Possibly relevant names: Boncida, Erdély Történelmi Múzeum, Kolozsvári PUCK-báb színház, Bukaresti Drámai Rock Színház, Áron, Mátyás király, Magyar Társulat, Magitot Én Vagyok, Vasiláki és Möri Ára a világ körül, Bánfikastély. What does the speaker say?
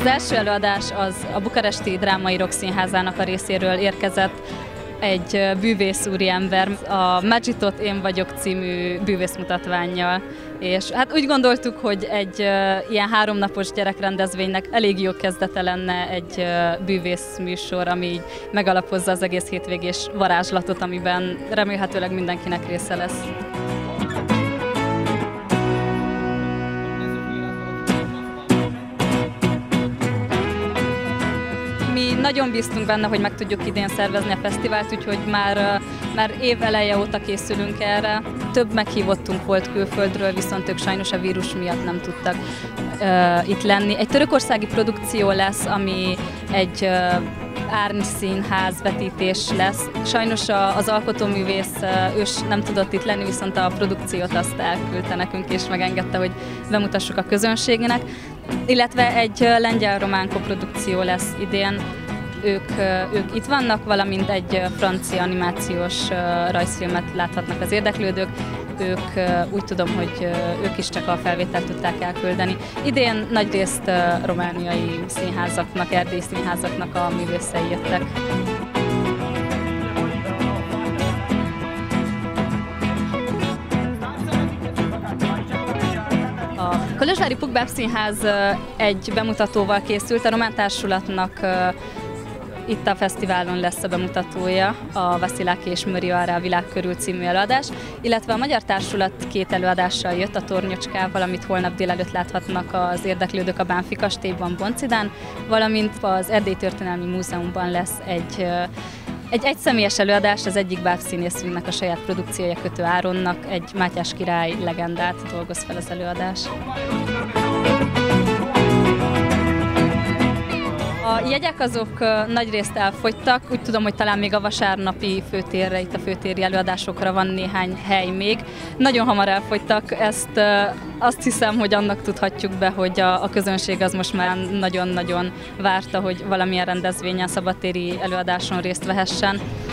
Az első előadás az a Bukaresti Drámai Rock Színházának a részéről érkezett, egy bűvész úriember a Magitot Én Vagyok című bűvészmutatvánnyal. És hát úgy gondoltuk, hogy egy ilyen háromnapos gyerekrendezvénynek elég jó kezdete lenne egy bűvészműsor, ami így megalapozza az egész hétvégés varázslatot, amiben remélhetőleg mindenkinek része lesz. Mi nagyon bíztunk benne, hogy meg tudjuk idén szervezni a fesztivált, úgyhogy már év eleje óta készülünk erre. Több meghívottunk volt külföldről, viszont ők sajnos a vírus miatt nem tudtak itt lenni. Egy törökországi produkció lesz, ami egy árnyszínház vetítés lesz. Sajnos az alkotóművész ős nem tudott itt lenni, viszont a produkciót azt elküldte nekünk, és megengedte, hogy bemutassuk a közönségének. Illetve egy lengyel-román koprodukció lesz idén, ők itt vannak, valamint egy francia animációs rajzfilmet láthatnak az érdeklődők. Ők úgy tudom, hogy ők is csak a felvételt tudták elküldeni. Idén nagyrészt romániai színházaknak, erdélyi színházaknak a művészei jöttek. A Kolozsvári PUCK-báb színház egy bemutatóval készült, a Magyar Társulatnak itt a fesztiválon lesz a bemutatója, a Vasiláki és Möri Ára a világ körül című előadás, illetve a Magyar Társulat két előadással jött, a Tornyocskával, amit holnap délelőtt láthatnak az érdeklődők a Bánfikastélyban, Boncidán, valamint az Erdély Történelmi Múzeumban lesz egy egyszemélyes előadás, az egyik bábszínészünknek a saját produkciója, Kötő Áronnak, egy Mátyás király legendát dolgoz fel az előadás. A jegyek azok nagyrészt elfogytak, úgy tudom, hogy talán még a vasárnapi főtérre, itt a főtéri előadásokra van néhány hely még. Nagyon hamar elfogytak, ezt azt hiszem, hogy annak tudhatjuk be, hogy a közönség az most már nagyon-nagyon várta, hogy valamilyen rendezvényen, szabadtéri előadáson részt vehessen.